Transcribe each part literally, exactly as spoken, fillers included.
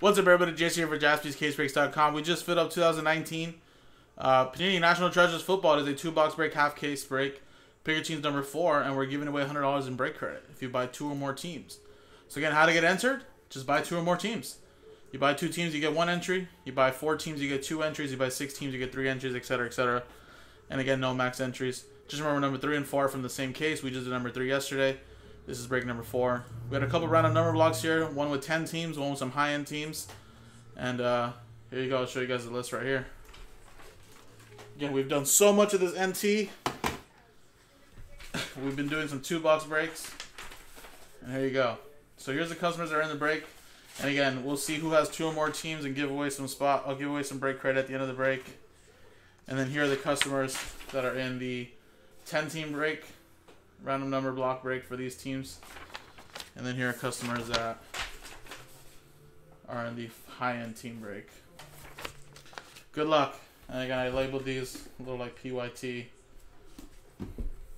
What's up, everybody? Jason here for Jaspys Case Breaks dot com. We just filled up two thousand nineteen uh, Panini National Treasures Football. It is a two-box break, half-case break. Pick your team's number four, and we're giving away one hundred dollars in break credit if you buy two or more teams. So again, how to get entered? Just buy two or more teams. You buy two teams, you get one entry. You buy four teams, you get two entries. You buy six teams, you get three entries, et cetera, et cetera. And again, no max entries. Just remember number three and four from the same case. We just did number three yesterday. This is break number four. We had a couple random number blocks here. One with ten teams, one with some high-end teams. And uh, here you go. I'll show you guys the list right here. Again, we've done so much of this N T. We've been doing some two-box breaks. And here you go. So here's the customers that are in the break. And again, we'll see who has two or more teams and give away some spot. I'll give away some break credit at the end of the break. And then here are the customers that are in the ten-team break. Random number block break for these teams. And then here are customers that are in the high-end team break. Good luck. And again, I labeled these a little like P Y T.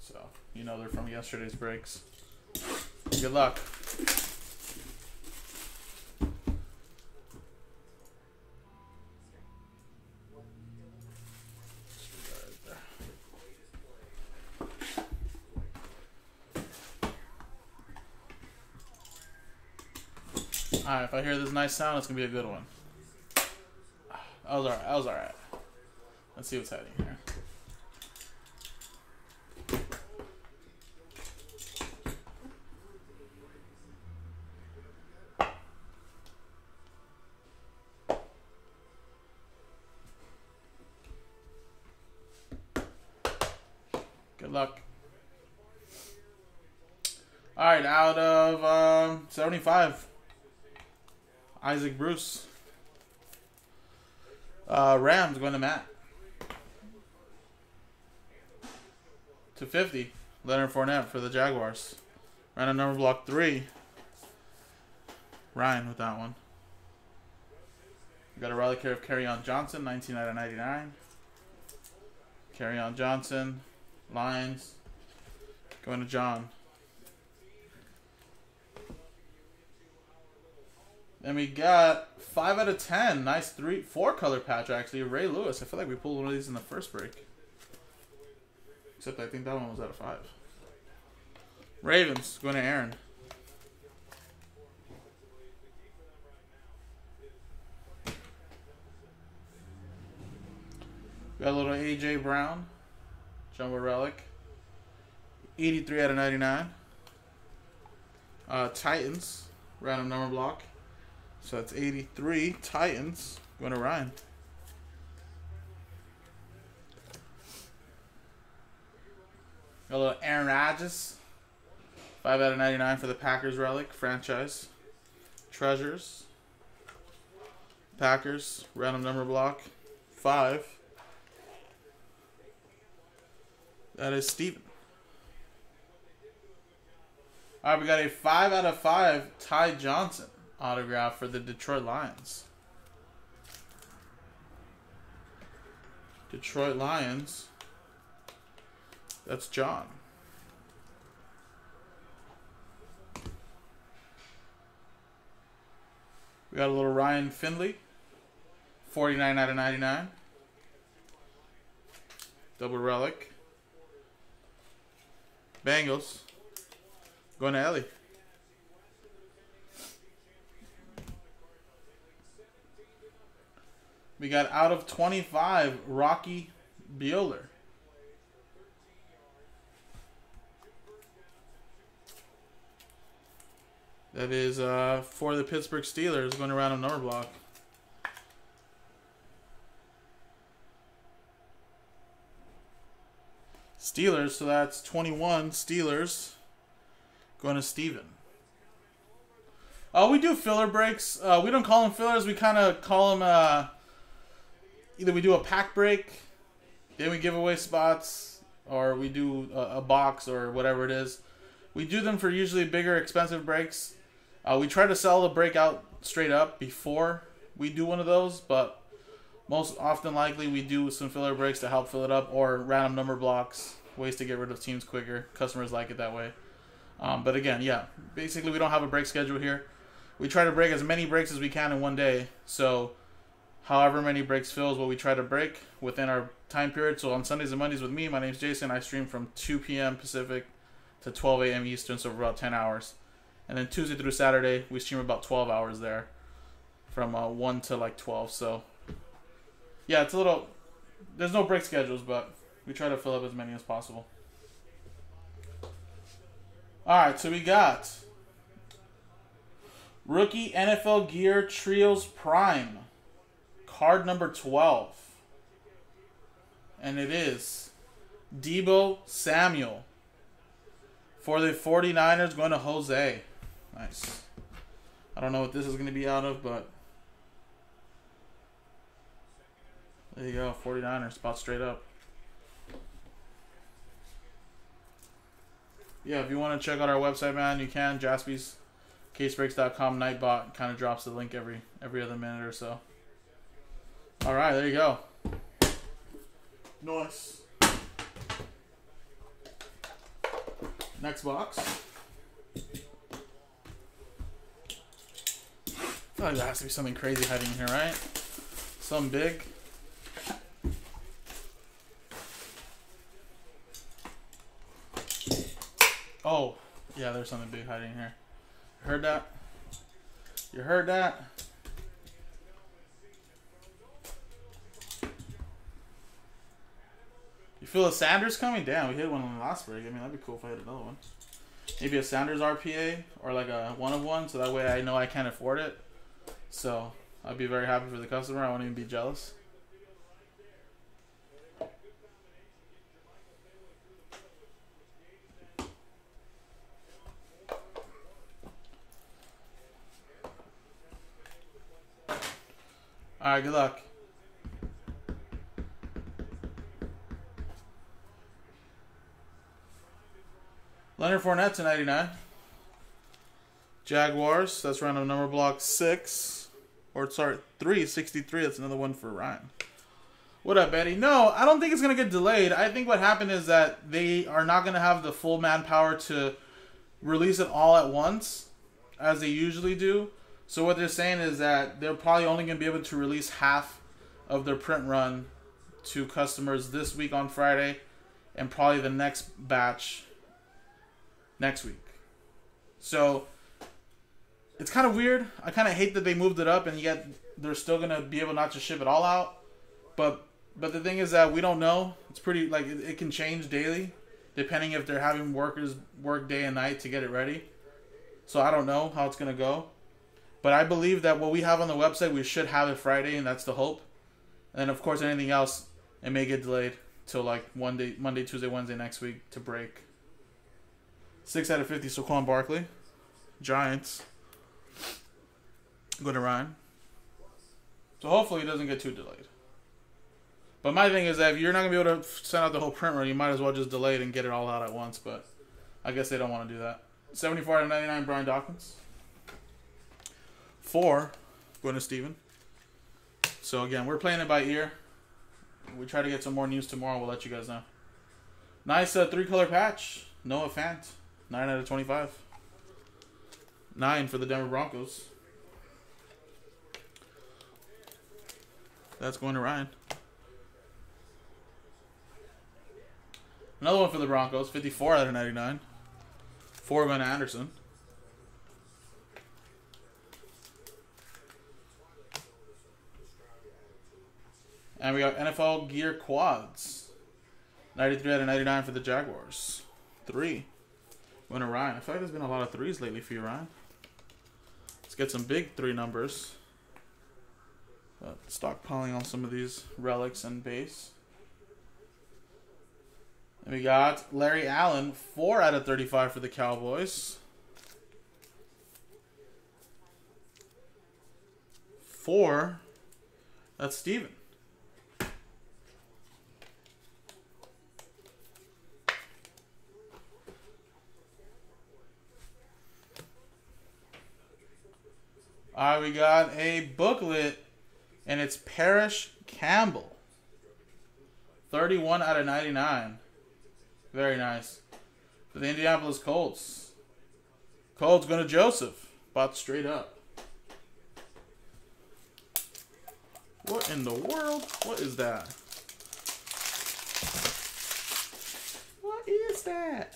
So, you know they're from yesterday's breaks. Good luck. Alright, if I hear this nice sound, it's going to be a good one. I was alright. I was alright. Let's see what's happening here. Good luck. Alright, out of um, seventy-five. Isaac Bruce. Uh, Rams going to Matt. two fifty. Leonard Fournette for the Jaguars. Random number block three. Ryan with that one. We got a relic here of Kerryon Johnson, nineteen out of ninety-nine. Kerryon Johnson. Lions. Going to John. And we got five out of ten. Nice three, four color patch, actually. Ray Lewis. I feel like we pulled one of these in the first break. Except I think that one was out of five. Ravens. Going to Aaron. We got a little A J Brown. Jumbo Relic. eighty-three out of ninety-nine. Uh, Titans. Random number block. So that's eighty-three. Titans going to Ryan. Got a little Aaron Rodgers. five out of ninety-nine for the Packers relic. Franchise. Treasures. Packers. Random number block. five. That is Steven. Alright, we got a five out of five Ty Johnson. Autograph for the Detroit Lions. Detroit Lions. That's John. We got a little Ryan Finley. forty-nine out of ninety-nine. Double relic. Bengals. Going to Ellie. We got out of twenty-five, Rocky Beoler. That is uh, for the Pittsburgh Steelers, going around a number block. Steelers, so that's twenty-one Steelers, going to Steven. Oh, we do filler breaks. Uh, we don't call them fillers. We kind of call them... Uh, Either we do a pack break, then we give away spots, or we do a, a box or whatever it is. We do them for usually bigger, expensive breaks. Uh, we try to sell the break out straight up before we do one of those, but most often likely we do some filler breaks to help fill it up, or random number blocks, ways to get rid of teams quicker. Customers like it that way. Um, but again, yeah, basically we don't have a break schedule here. we try to break as many breaks as we can in one day. So however many breaks fills what we try to break within our time period. So on Sundays and Mondays with me, my name's Jason. I stream from two P M Pacific to twelve A M Eastern, so for about ten hours. And then Tuesday through Saturday, we stream about twelve hours there, from uh, one to like twelve. So yeah, it's a little, there's no break schedules, but we try to fill up as many as possible. All right, so we got Rookie N F L Gear Trios Prime, card number twelve. And it is Debo Samuel for the forty-niners, going to Jose. Nice. I don't know what this is going to be out of, but there you go, forty-niners, spot straight up. Yeah, if you want to check out our website, man, you can. Jaspys Case Breaks dot com, Nightbot kind of drops the link every every other minute or so. All right, there you go. Nice. Next box. I feel like there has to be something crazy hiding in here, right? Something big. Oh, yeah, there's something big hiding here. You heard that? You heard that? You feel a Sanders coming? Damn, we hit one in the last break. I mean, that'd be cool if I hit another one. Maybe a Sanders R P A or like a one of one, so that way I know I can't afford it. So I'd be very happy for the customer. I won't even be jealous. All right, good luck. Leonard Fournette to ninety-nine. Jaguars, that's random number block six. Or, sorry, three sixty-three. That's another one for Ryan. What up, Betty? No, I don't think it's going to get delayed. I think what happened is that they are not going to have the full manpower to release it all at once, as they usually do. So what they're saying is that they're probably only going to be able to release half of their print run to customers this week on Friday, and probably the next batch next week. So it's kind of weird. I kind of hate that they moved it up, and yet they're still going to be able not to ship it all out. But but the thing is that we don't know. It's pretty, like, it, it can change daily, depending if they're having workers work day and night to get it ready. So I don't know how it's going to go. But I believe that what we have on the website, we should have it Friday, and that's the hope. And, of course, anything else, it may get delayed till, like, one day, Monday, Tuesday, Wednesday next week to break. six out of fifty, Saquon Barkley. Giants. Go to Ryan. So, hopefully, it doesn't get too delayed. But my thing is that if you're not going to be able to send out the whole print run, you might as well just delay it and get it all out at once. But I guess they don't want to do that. seventy-four out of ninety-nine, Brian Dawkins. Four, going to Steven. So again, we're playing it by ear. We try to get some more news tomorrow. We'll let you guys know. Nice uh, three-color patch. Noah Fant, nine out of twenty-five. Nine for the Denver Broncos. That's going to Ryan. Another one for the Broncos, fifty-four out of ninety-nine. Four going to Anderson. And we got N F L Gear Quads. ninety-three out of ninety-nine for the Jaguars. Three. Winner Ryan. I feel like there's been a lot of threes lately for you, Ryan. Let's get some big three numbers. Uh, stockpiling on some of these relics and base. And we got Larry Allen. four out of thirty-five for the Cowboys. Four. That's Steven. All right, we got a booklet, and it's Parrish Campbell. thirty-one out of ninety-nine. Very nice. For the Indianapolis Colts. Colts going to Joseph. Bought straight up. What in the world? What is that? What is that?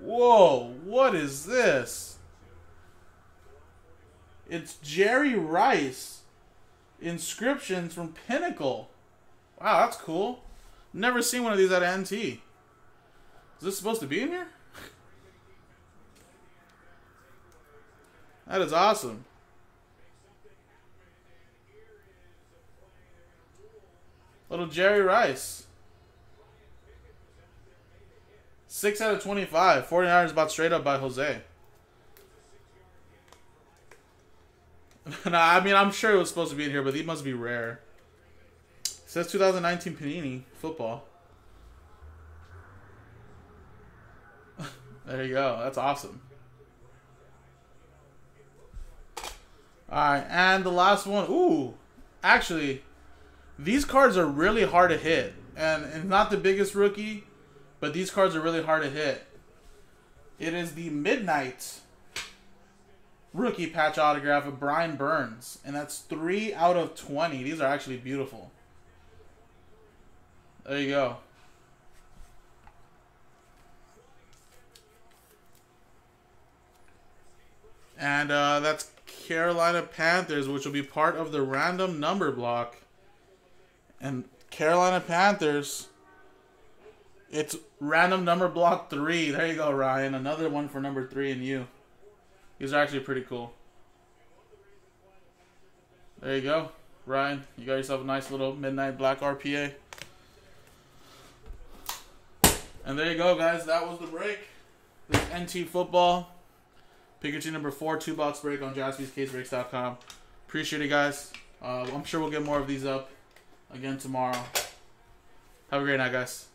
Whoa, what is this? It's Jerry Rice. Inscriptions from Pinnacle. Wow, that's cool. Never seen one of these at N T. Is this supposed to be in here? That is awesome. Little Jerry Rice. six out of twenty-five. forty-niners bought straight up by Jose. No, I mean, I'm sure it was supposed to be in here, but these must be rare. It says two thousand nineteen Panini football. There you go. That's awesome. Alright, and the last one. Ooh, actually, these cards are really hard to hit. And it's not the biggest rookie, but these cards are really hard to hit. It is the Midnight Rookie patch autograph of Brian Burns, and that's three out of twenty. These are actually beautiful. There you go. And uh, that's Carolina Panthers, which will be part of the random number block. And Carolina Panthers, it's random number block three. There you go, Ryan. Another one for number three and you. These are actually pretty cool. There you go, Ryan. You got yourself a nice little midnight black R P A. And there you go, guys. That was the break. This is N T football. Pikachu number four, two box break on Jaspys Case Breaks dot com. Appreciate it, guys. Uh, I'm sure we'll get more of these up again tomorrow. Have a great night, guys.